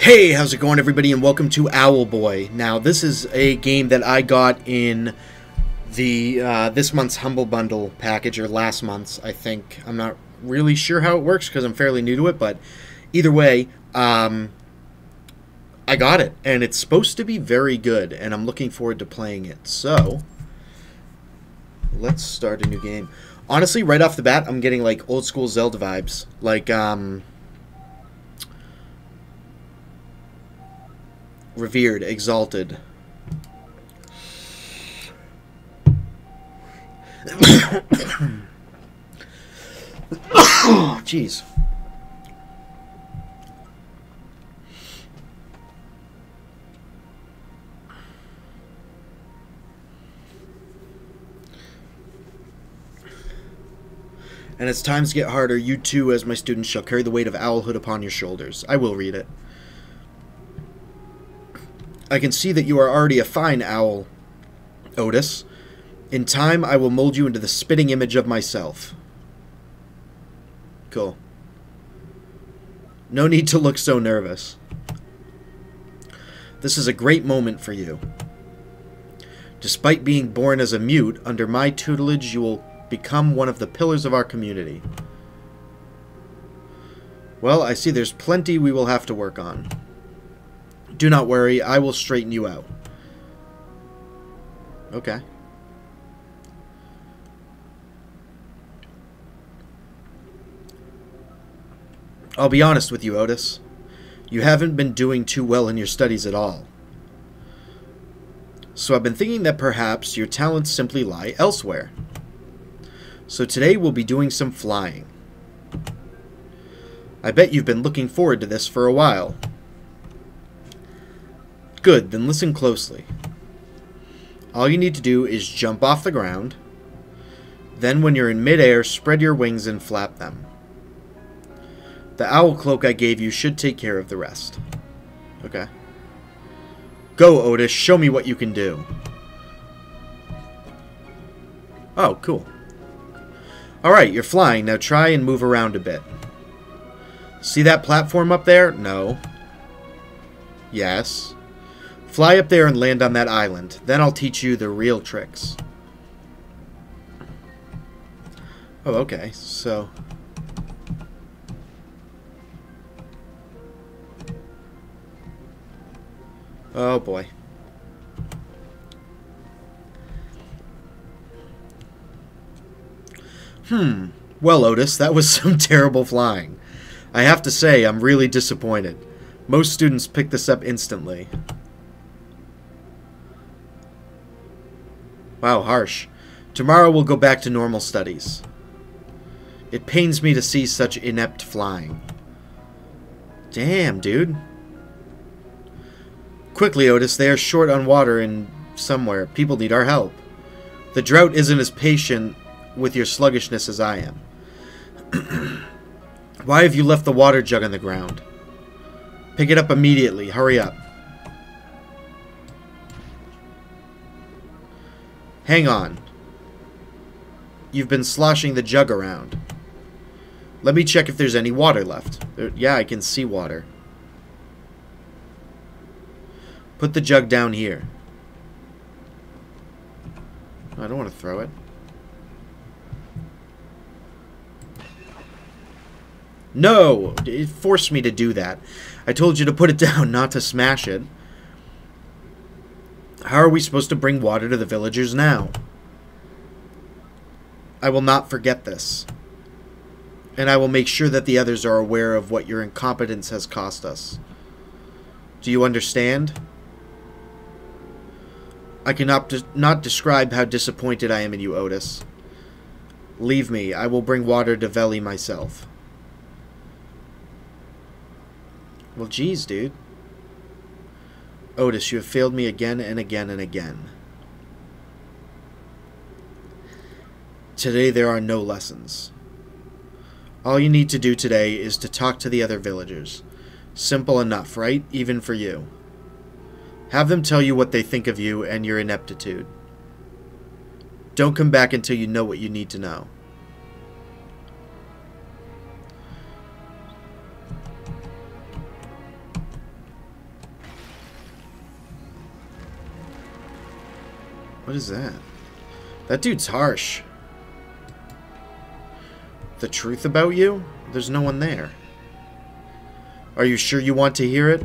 Hey, how's it going, everybody, and welcome to Owlboy. Now, this is a game that I got in the this month's Humble Bundle package, or last month's, I think. I'm not really sure how it works because I'm fairly new to it, but either way, I got it, and it's supposed to be very good, and I'm looking forward to playing it. So, let's start a new game. Honestly, right off the bat, I'm getting, like, old-school Zelda vibes. Like, revered, exalted. Oh, jeez. And as times get harder, you too, as my students, shall carry the weight of owlhood upon your shoulders. I will read it. I can see that you are already a fine owl, Otis. In time, I will mold you into the spitting image of myself. Cool. No need to look so nervous. This is a great moment for you. Despite being born as a mute, under my tutelage, you will become one of the pillars of our community. Well, I see there's plenty we will have to work on. Do not worry, I will straighten you out. Okay. I'll be honest with you, Otis. You haven't been doing too well in your studies at all. So I've been thinking that perhaps your talents simply lie elsewhere. So today we'll be doing some flying. I bet you've been looking forward to this for a while. Good, then listen closely. All you need to do is jump off the ground. Then when you're in midair, spread your wings and flap them. The owl cloak I gave you should take care of the rest. Okay. Go, Otis, show me what you can do. Oh, cool. Alright, you're flying. Now try and move around a bit. See that platform up there? No. Yes. Fly up there and land on that island. Then I'll teach you the real tricks. Oh, okay. So. Oh, boy. Well, Otis, that was some terrible flying. I have to say, I'm really disappointed. Most students pick this up instantly. Wow, harsh. Tomorrow we'll go back to normal studies. It pains me to see such inept flying. Damn, dude. Quickly, Otis, they are short on water and somewhere. People need our help. The drought isn't as patient with your sluggishness as I am. Why have you left the water jug on the ground? Pick it up immediately. Hurry up. Hang on. You've been sloshing the jug around. Let me check if there's any water left. Yeah, I can see water. Put the jug down here. I don't want to throw it. No! It forced me to do that. I told you to put it down, not to smash it. How are we supposed to bring water to the villagers now? I will not forget this. And I will make sure that the others are aware of what your incompetence has cost us. Do you understand? I cannot not describe how disappointed I am in you, Otis. Leave me. I will bring water to Veli myself. Well, geez, dude. Otis, you have failed me again and again and again. Today there are no lessons. All you need to do today is to talk to the other villagers. Simple enough, right? Even for you. Have them tell you what they think of you and your ineptitude. Don't come back until you know what you need to know. What is that? That dude's harsh. The truth about you? There's no one there. Are you sure you want to hear it?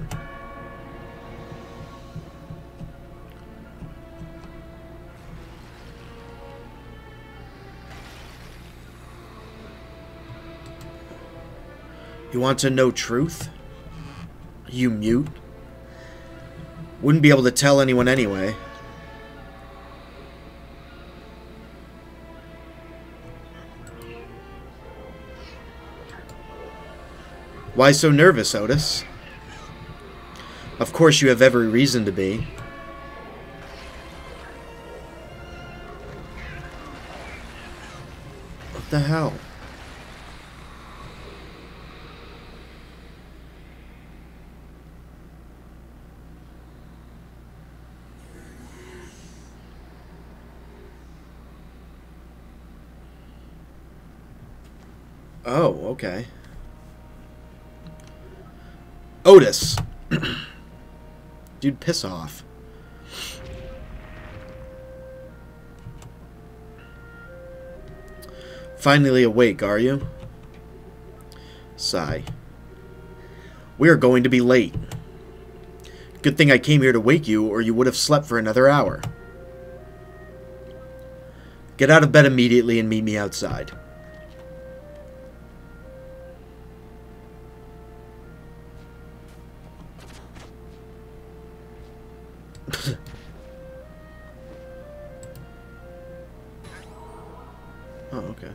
You want to know truth? You mute? Wouldn't be able to tell anyone anyway. Why so nervous, Otis? Of course you have every reason to be. What the hell? Oh, okay. Otis. Dude, piss off. Finally awake, are you? Sigh. We are going to be late. Good thing I came here to wake you, or you would have slept for another hour. Get out of bed immediately and meet me outside. Oh, okay.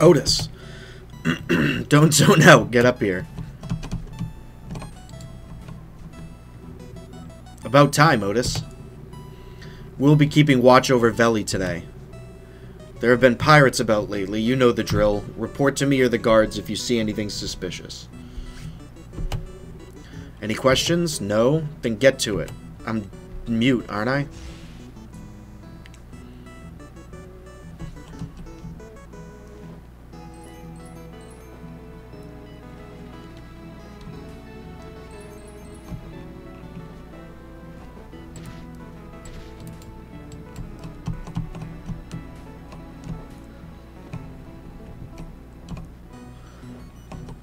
Otis, don't zone out. Get up here. About time, Otis. We'll be keeping watch over Veli today. There have been pirates about lately. You know the drill. Report to me or the guards if you see anything suspicious. Any questions? No? Then get to it. I'm mute, aren't I?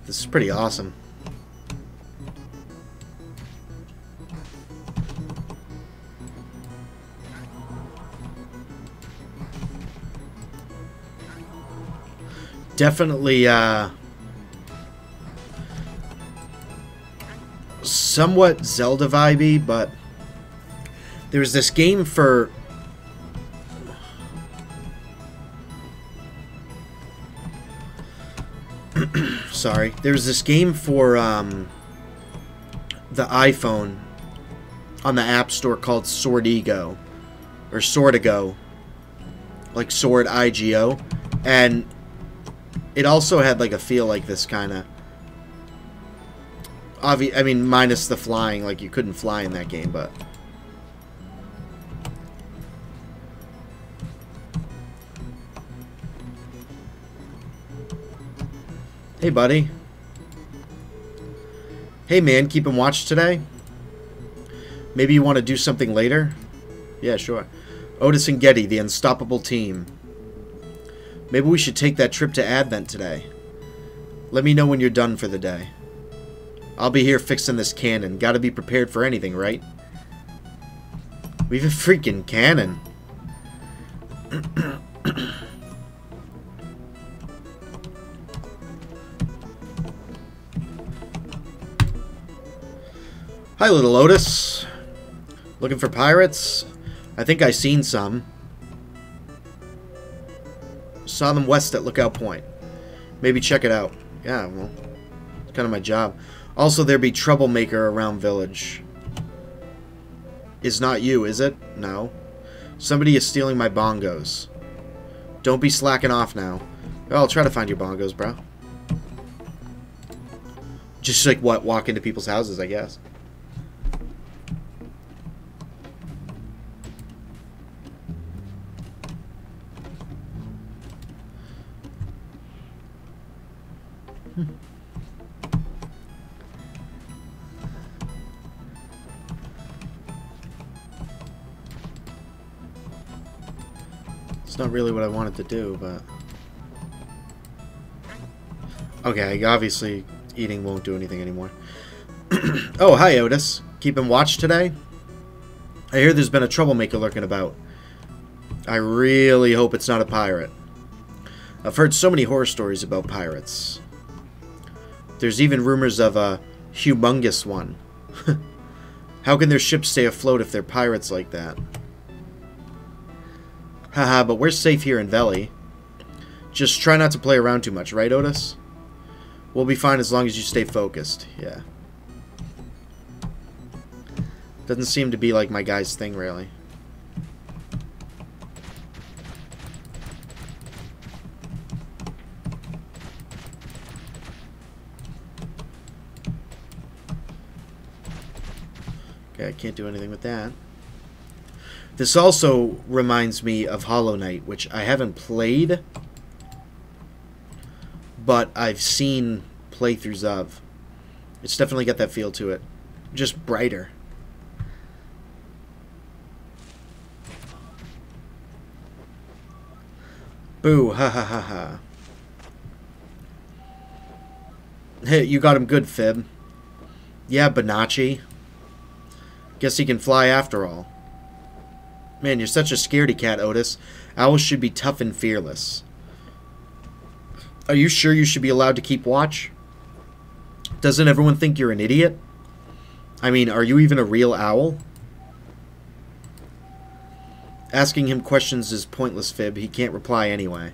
This is pretty awesome. Definitely, somewhat Zelda vibey, but there was this game for... Sorry, there was this game for the iPhone on the App Store called Swordigo, or Swordigo, like Sword I-G-O, and it also had like a feel like this kind of. I mean, minus the flying, like you couldn't fly in that game, but. Hey, buddy. Hey, man, keeping watch today? Maybe you want to do something later? Yeah, sure. Otis and Getty, the unstoppable team. Maybe we should take that trip to Advent today. Let me know when you're done for the day. I'll be here fixing this cannon. Gotta be prepared for anything, right? We have a freaking cannon. Hi, little Otis. Looking for pirates? I think I seen some. Saw them west at Lookout Point. Maybe check it out. Yeah, well, it's kind of my job. Also, there be troublemaker around village. Is not you, is it? No. Somebody is stealing my bongos. Don't be slacking off now. Oh, I'll try to find your bongos, bro. Just like what? Walk into people's houses, I guess. Not really what I wanted to do, but okay, obviously eating won't do anything anymore. Oh, hi Otis. Keeping watch today? I hear there's been a troublemaker lurking about. I really hope it's not a pirate. I've heard so many horror stories about pirates. There's even rumors of a humongous one. How can their ships stay afloat if they're pirates like that? Haha, but we're safe here in Veli. Just try not to play around too much, right, Otis? We'll be fine as long as you stay focused. Yeah. Doesn't seem to be like my guy's thing, really. Okay, I can't do anything with that. This also reminds me of Hollow Knight, which I haven't played, but I've seen playthroughs of. It's definitely got that feel to it. Just brighter. Boo, ha ha ha ha. Hey, you got him good, Fib. Yeah, Bonacci. Guess he can fly after all. Man, you're such a scaredy cat, Otis. Owls should be tough and fearless. Are you sure you should be allowed to keep watch? Doesn't everyone think you're an idiot? I mean, are you even a real owl? Asking him questions is pointless, Fib. He can't reply anyway.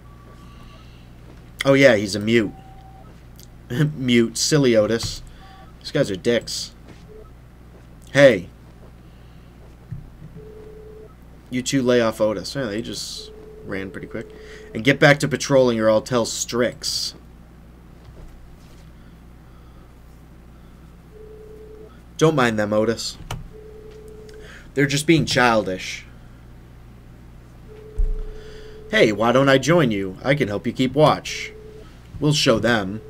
Oh yeah, he's a mute. Mute. Silly Otis. These guys are dicks. Hey. You two lay off Otis. Yeah, they just ran pretty quick. And get back to patrolling or I'll tell Strix. Don't mind them, Otis. They're just being childish. Hey, why don't I join you? I can help you keep watch. We'll show them.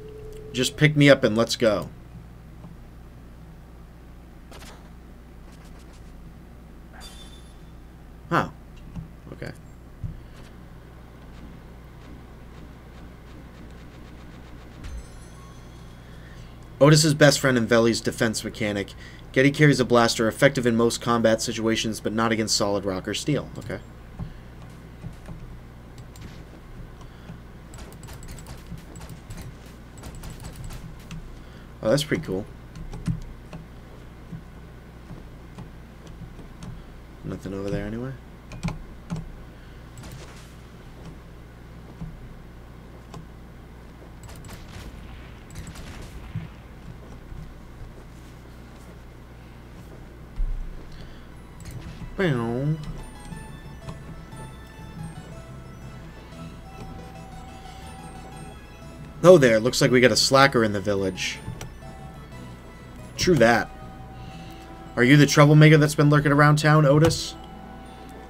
Just pick me up and let's go. Oh, okay. Otis's best friend in Veli's defense mechanic. Getty carries a blaster, effective in most combat situations, but not against solid rock or steel. Okay. Oh, that's pretty cool. Nothing over there anyway. Boom. Oh there, looks like we got a slacker in the village. True that. Are you the troublemaker that's been lurking around town, Otis?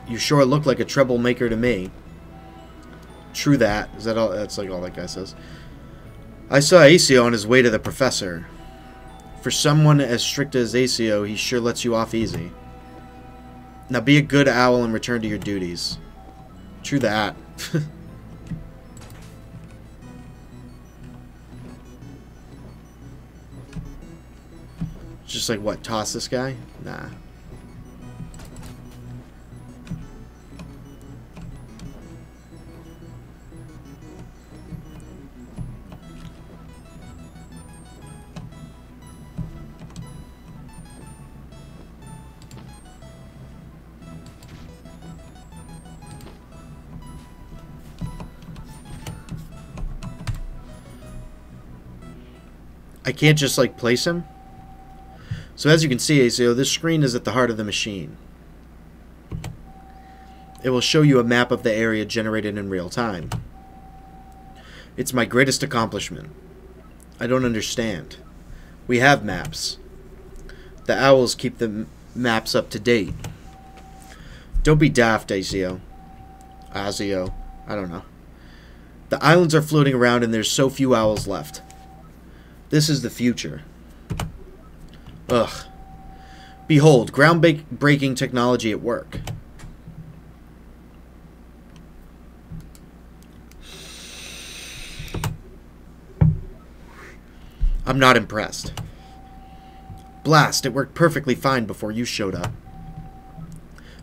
You sure look like a troublemaker to me. True that. Is that all? That's like all that guy says. I saw Aceo on his way to the professor. For someone as strict as Aceo, he sure lets you off easy. Now be a good owl and return to your duties. True that. Just like, what, toss this guy? Nah. I can't just, like, place him? So as you can see, Aceo, this screen is at the heart of the machine. It will show you a map of the area generated in real time. It's my greatest accomplishment. I don't understand. We have maps. The owls keep the maps up to date. Don't be daft, Azio. Azio. I don't know. The islands are floating around and there's so few owls left. This is the future. Ugh. Behold, groundbreaking technology at work. I'm not impressed. Blast, it worked perfectly fine before you showed up.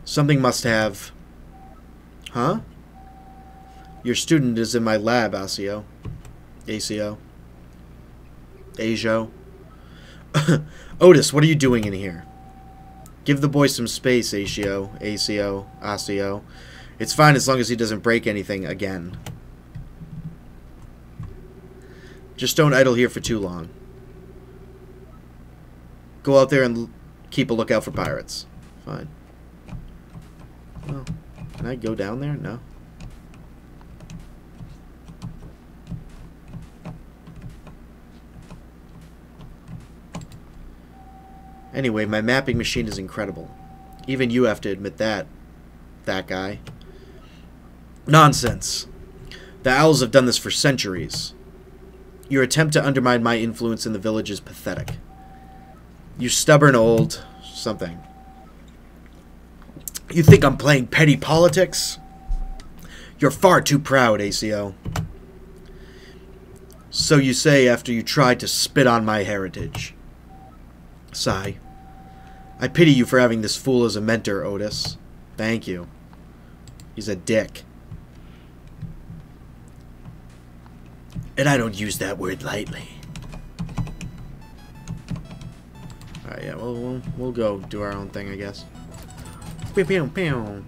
Something must have... Huh? Your student is in my lab, Asio. Asio. Asio. Otis, what are you doing in here? Give the boy some space, Asio. Asio. Asio. It's fine as long as he doesn't break anything again. Just don't idle here for too long. Go out there and keep a lookout for pirates. Fine. Well, can I go down there? No. Anyway, my mapping machine is incredible. Even you have to admit that. That guy. Nonsense. The owls have done this for centuries. Your attempt to undermine my influence in the village is pathetic. You stubborn old... something. You think I'm playing petty politics? You're far too proud, Asio. So you say after you tried to spit on my heritage. Sigh. I pity you for having this fool as a mentor, Otis. Thank you. He's a dick. And I don't use that word lightly. Alright, yeah, well, we'll go do our own thing, I guess. Pew, pew, pew.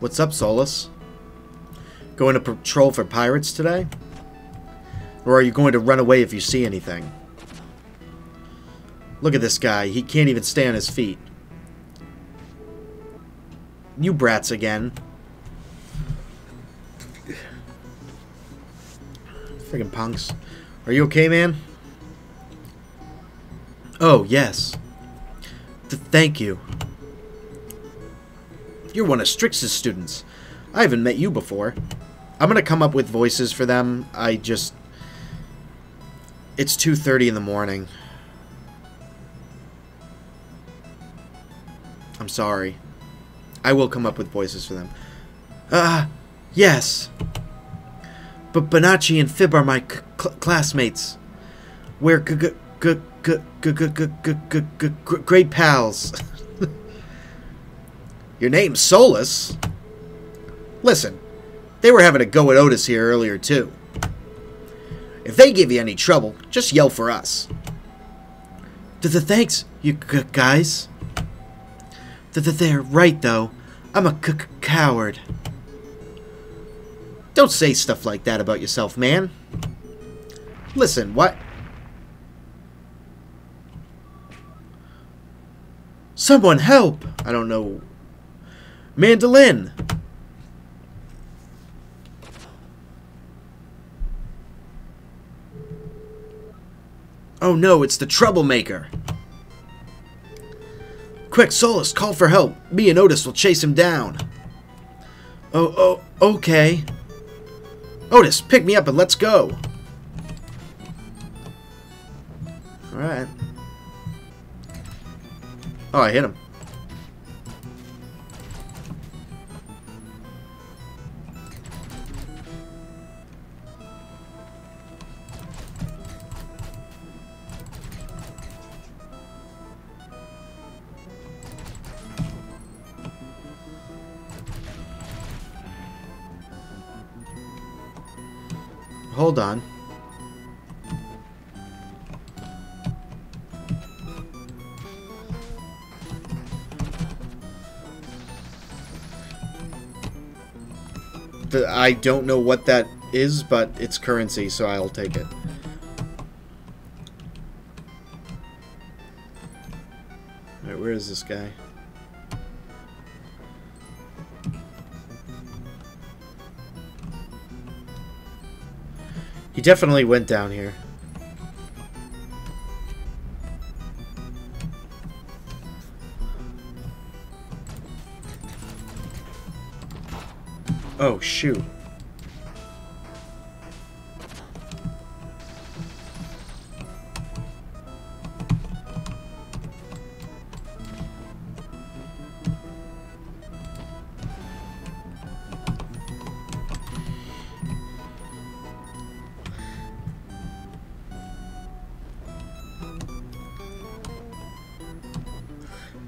What's up, Solus? Going to patrol for pirates today? Or are you going to run away if you see anything? Look at this guy. He can't even stay on his feet. You brats again. Friggin' punks. Are you okay, man? Oh, yes. Thank you. You're one of Strix's students. I haven't met you before. I'm gonna come up with voices for them. I just... It's 2:30 in the morning. I'm sorry. I will come up with voices for them. Yes. But Bonacci and Fib are my classmates. We're great pals. Your name's Solus? Listen, they were having a go at Otis here earlier, too. If they give you any trouble, just yell for us. Thanks, you guys. They're right, though. I'm a coward. Don't say stuff like that about yourself, man. Listen, what? Someone help! I don't know... Mandolin! Oh no, it's the troublemaker! Quick, Solus, call for help! Me and Otis will chase him down! Oh, okay. Otis, pick me up and let's go! Alright. Oh, I hit him. Hold on. I don't know what that is, but it's currency, so I'll take it. Alright, where is this guy? He definitely went down here. Oh, shoot.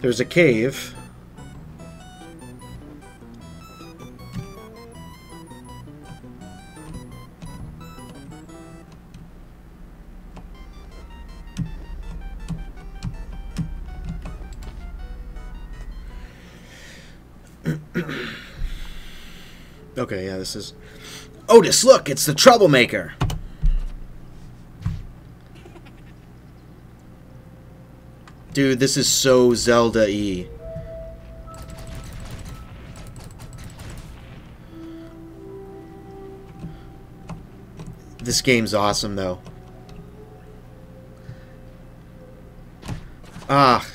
There's a cave. Okay, yeah, this is... Otis, look! It's the troublemaker! Dude, this is so Zelda-y. This game's awesome, though. Ah...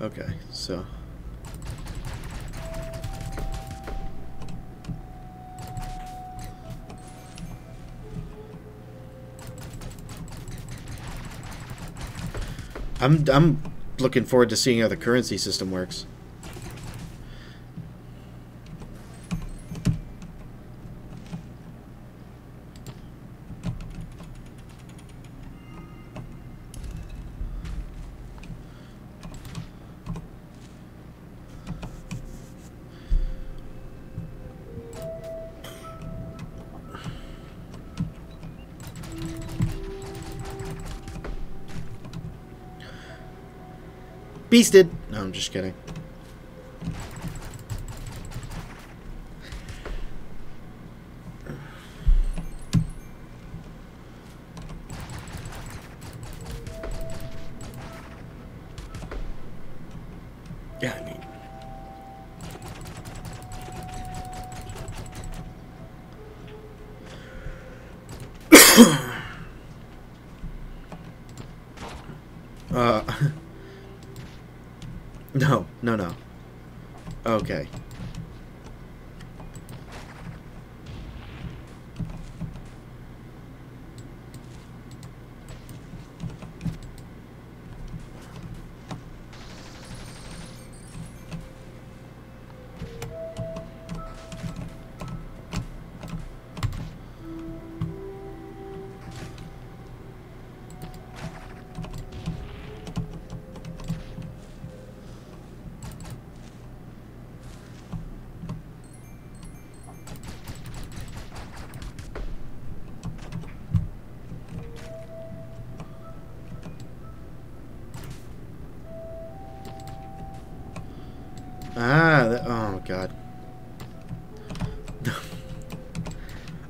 Okay, so... I'm looking forward to seeing how the currency system works. Beasted! No, I'm just kidding. Yeah, I mean... No, no, no. Okay. Ah, that, oh god.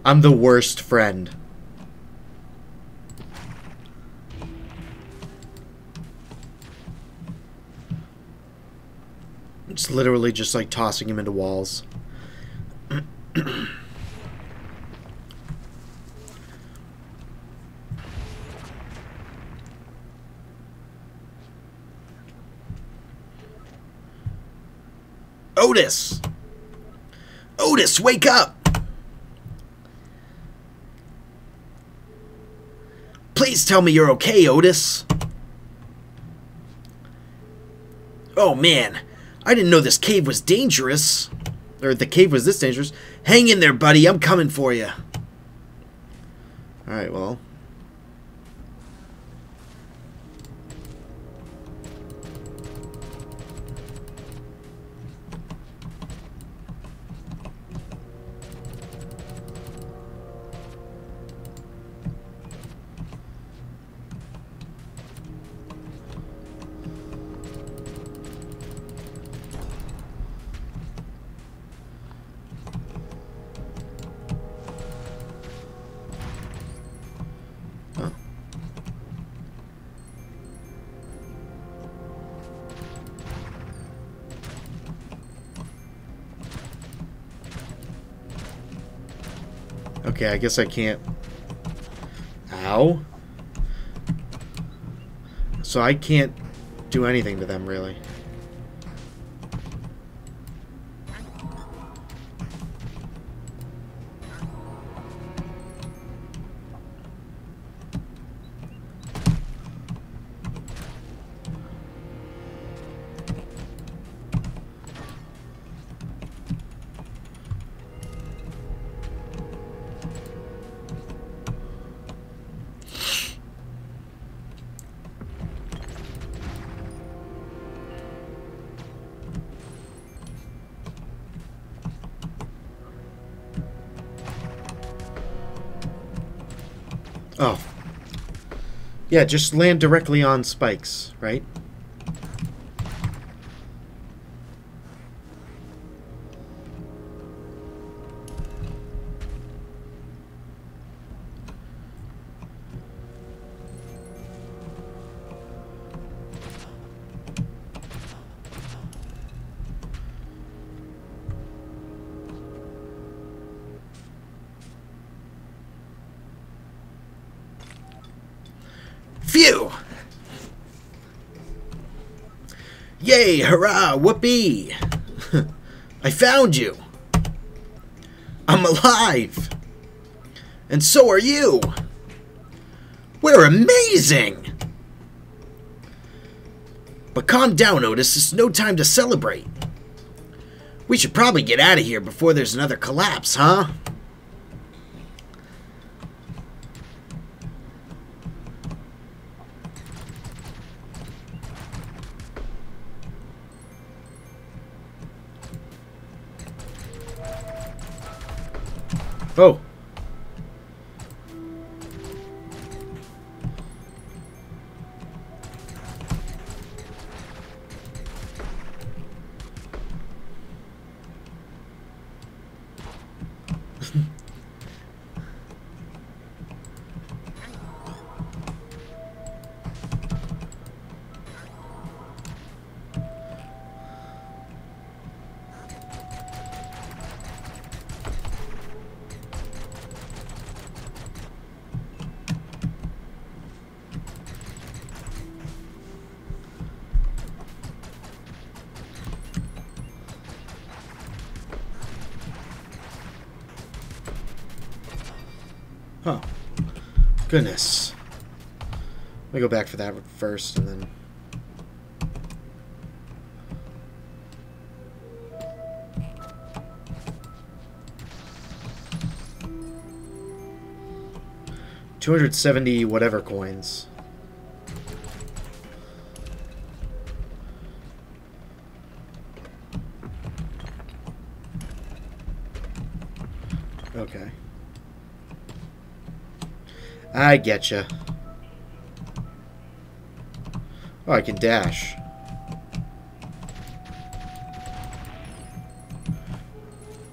I'm the worst friend. It's literally just like tossing him into walls. Otis! Otis, wake up! Please tell me you're okay, Otis. Oh man, I didn't know this cave was dangerous. Or the cave was this dangerous. Hang in there, buddy, I'm coming for you. Alright, well... Okay, I guess I can't. Ow. So I can't do anything to them, really. Oh. Yeah, just land directly on spikes, right? Phew! Yay! Hurrah! Whoopee! I found you! I'm alive! And so are you! We're amazing! But calm down, Otis. It's no time to celebrate. We should probably get out of here before there's another collapse, huh? Oh. Oh, goodness. Let me go back for that first, and then... $270 whatever coins. Okay. I getcha. Oh, I can dash.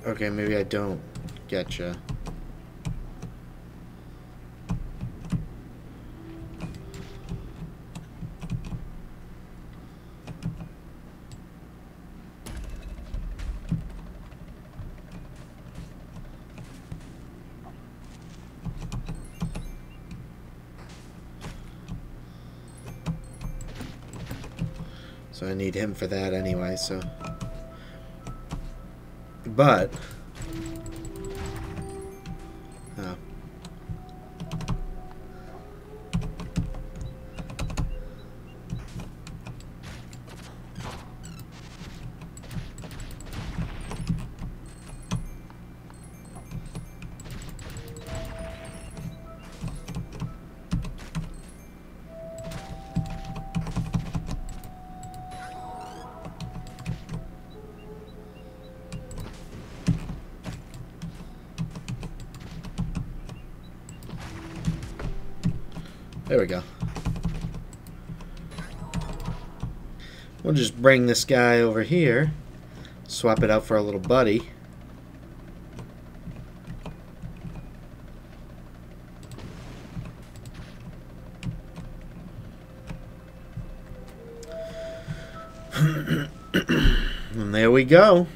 Okay, maybe I don't getcha. So I need him for that anyway, so... But... Oh. There we go. We'll just bring this guy over here. Swap it out for our little buddy. And there we go.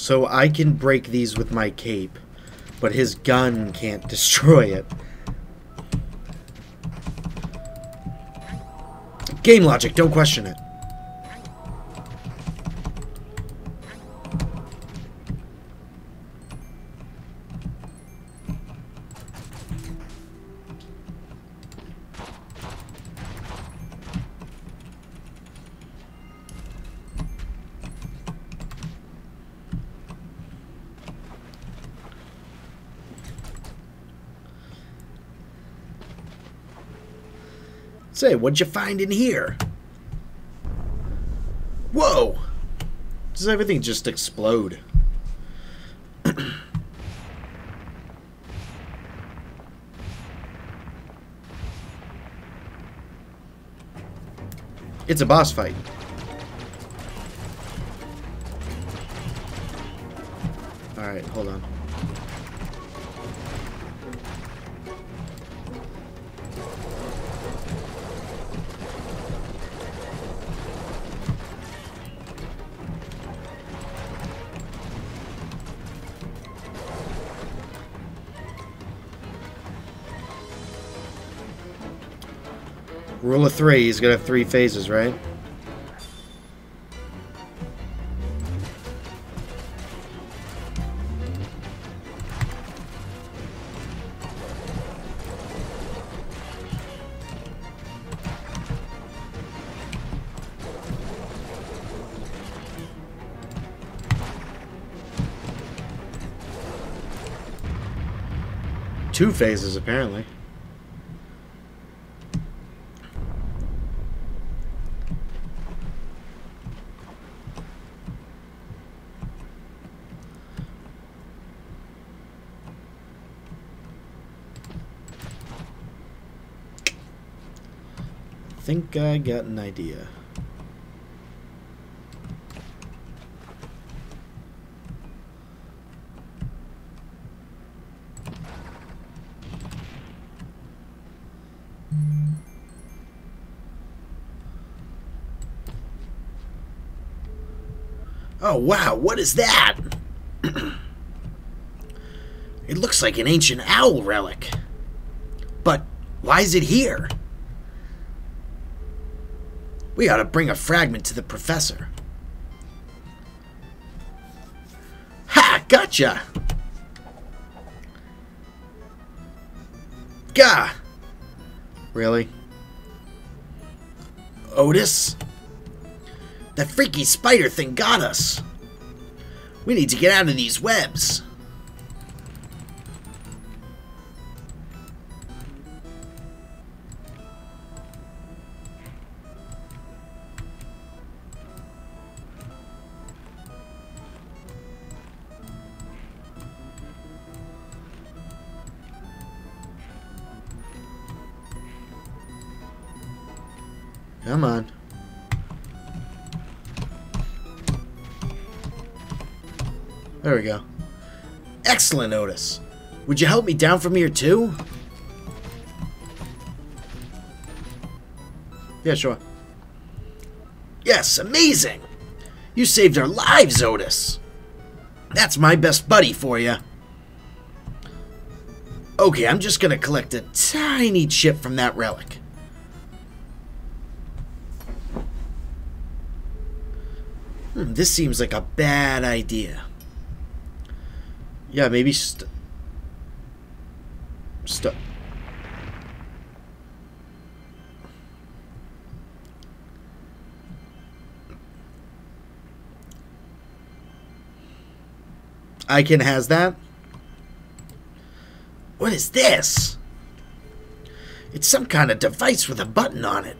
So I can break these with my cape, but his gun can't destroy it. Game logic, don't question it. Say, what'd you find in here? Whoa! Does everything just explode? It's a boss fight. Alright, hold on. Rule of three, he's gonna have three phases, right? Two phases, apparently. I think I got an idea. Oh wow, what is that? It looks like an ancient owl relic. But why is it here? We ought to bring a fragment to the professor. Ha! Gotcha! Gah! Really? Otis? That freaky spider thing got us! We need to get out of these webs! Come on. There we go. Excellent, Otis. Would you help me down from here, too? Yeah, sure. Yes, amazing! You saved our lives, Otis! That's my best buddy for you. Okay, I'm just gonna collect a tiny chip from that relic. This seems like a bad idea. Yeah, maybe stuff. I can has that. What is this? It's some kind of device with a button on it.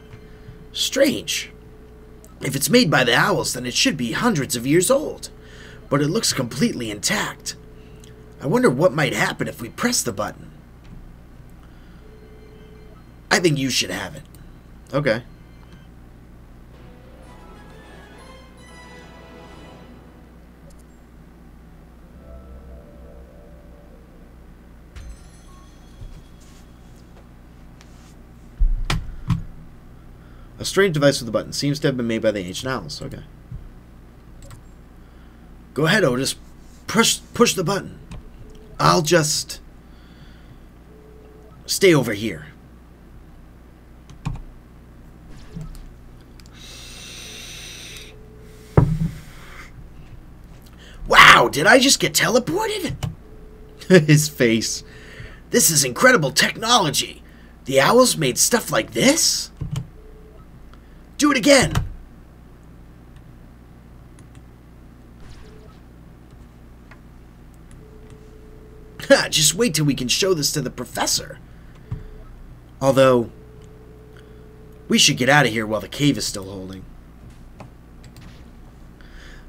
Strange. If it's made by the owls, then it should be hundreds of years old. But it looks completely intact. I wonder what might happen if we press the button. I think you should have it. Okay. A strange device with a button seems to have been made by the ancient owls. Okay. Go ahead, Otis. Push the button. I'll just stay over here. Wow, did I just get teleported? His face. This is incredible technology. The owls made stuff like this? Do it again. Just wait till we can show this to the professor. Although, we should get out of here while the cave is still holding.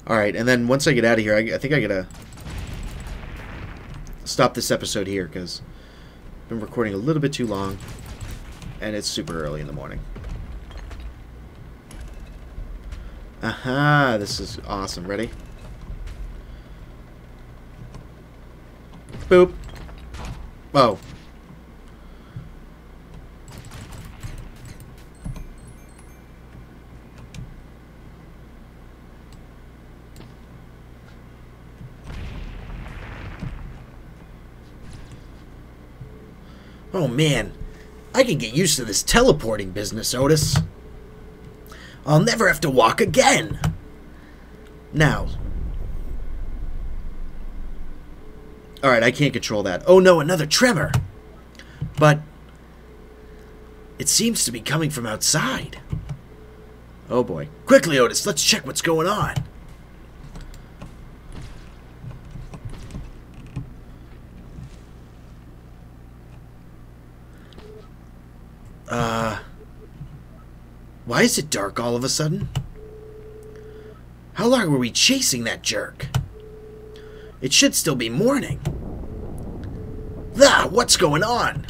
Alright, and then once I get out of here, I think I gotta stop this episode here, because I've been recording a little bit too long, and it's super early in the morning. Aha, this is awesome. Ready? Boop. Whoa. Oh man, I can get used to this teleporting business, Otis. I'll never have to walk again. Now. Alright, I can't control that. Oh no, another tremor! But it seems to be coming from outside. Oh boy. Quickly, Otis, let's check what's going on. Why is it dark all of a sudden? How long were we chasing that jerk? It should still be morning. Ah, what's going on?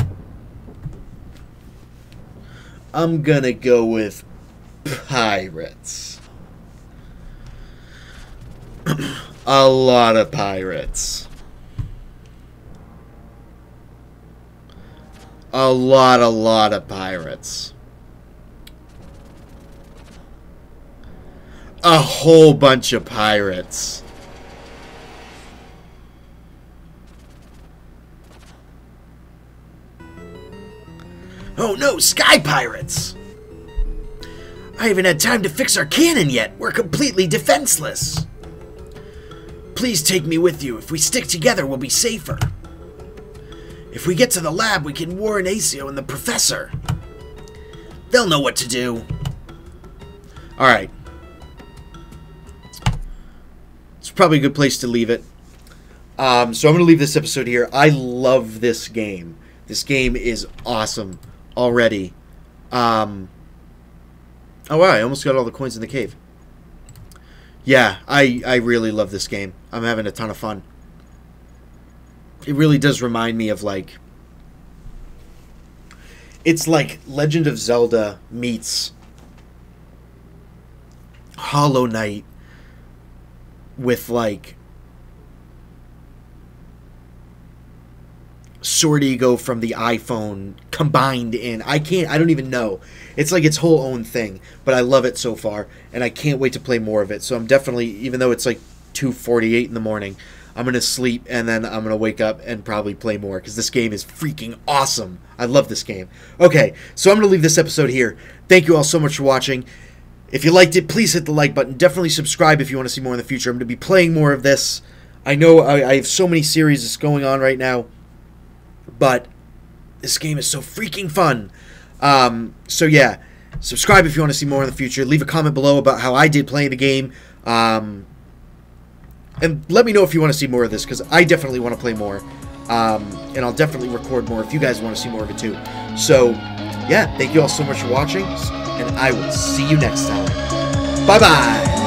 I'm gonna go with pirates. A lot of pirates. A lot of pirates. A whole bunch of pirates. Oh no, sky pirates! I haven't had time to fix our cannon yet. We're completely defenseless. Please take me with you. If we stick together, we'll be safer. If we get to the lab, we can warn Aceo and the professor. They'll know what to do. Alright. It's probably a good place to leave it. So I'm going to leave this episode here. I love this game. This game is awesome. Already. Oh wow, I almost got all the coins in the cave. Yeah, I really love this game. I'm having a ton of fun. It really does remind me of, like, it's like Legend of Zelda meets Hollow Knight with, like, Swordigo from the iPhone combined in. I don't even know. It's like its whole own thing, but I love it so far, and I can't wait to play more of it. So I'm definitely, even though it's like 2:48 in the morning, I'm going to sleep, and then I'm going to wake up and probably play more, because this game is freaking awesome. I love this game. Okay, so I'm going to leave this episode here. Thank you all so much for watching. If you liked it, please hit the like button. Definitely subscribe if you want to see more in the future. I'm going to be playing more of this. I know I have so many series that's going on right now, but this game is so freaking fun. So yeah, subscribe if you want to see more in the future. Leave a comment below about how I did playing the game. And let me know if you want to see more of this, because I definitely want to play more. And I'll definitely record more if you guys want to see more of it too. So yeah, thank you all so much for watching, and I will see you next time. Bye-bye!